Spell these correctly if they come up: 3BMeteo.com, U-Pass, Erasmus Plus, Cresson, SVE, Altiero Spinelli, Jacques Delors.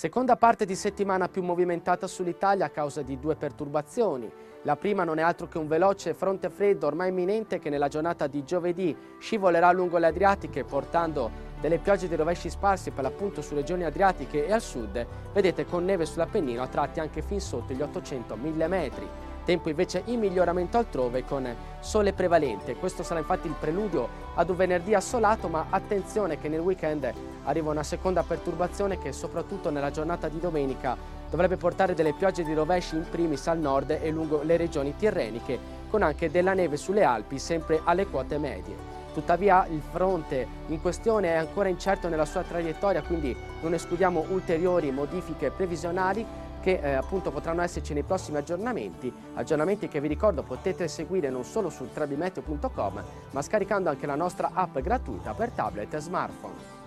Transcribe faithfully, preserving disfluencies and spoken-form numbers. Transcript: Seconda parte di settimana più movimentata sull'Italia a causa di due perturbazioni. La prima non è altro che un veloce fronte freddo ormai imminente che nella giornata di giovedì scivolerà lungo le Adriatiche portando delle piogge di rovesci sparsi per l'appunto su regioni adriatiche e al sud, vedete con neve sull'Appennino a tratti anche fin sotto gli ottocento mille metri. Tempo invece in miglioramento altrove con sole prevalente. Questo sarà infatti il preludio ad un venerdì assolato, ma attenzione che nel weekend arriva una seconda perturbazione che soprattutto nella giornata di domenica dovrebbe portare delle piogge di rovesci in primis al nord e lungo le regioni tirreniche, con anche della neve sulle Alpi sempre alle quote medie. Tuttavia il fronte in questione è ancora incerto nella sua traiettoria, quindi non escludiamo ulteriori modifiche previsionali che eh, appunto potranno esserci nei prossimi aggiornamenti, aggiornamenti che vi ricordo potete seguire non solo su tre B Meteo punto com, ma scaricando anche la nostra app gratuita per tablet e smartphone.